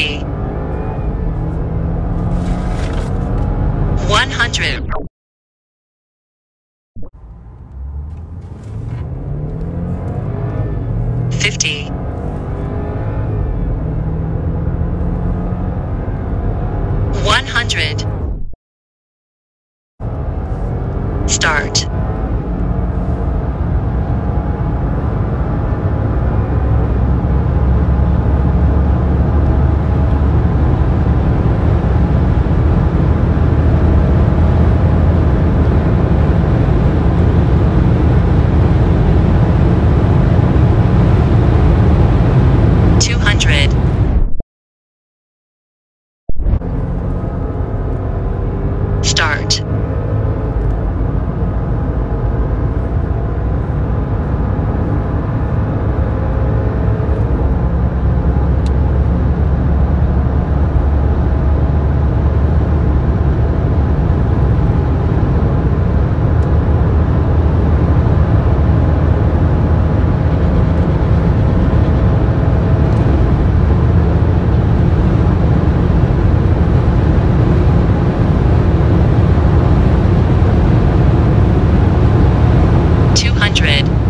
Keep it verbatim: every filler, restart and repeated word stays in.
fifty, one hundred, fifty, one hundred. Start. Start. Hundred.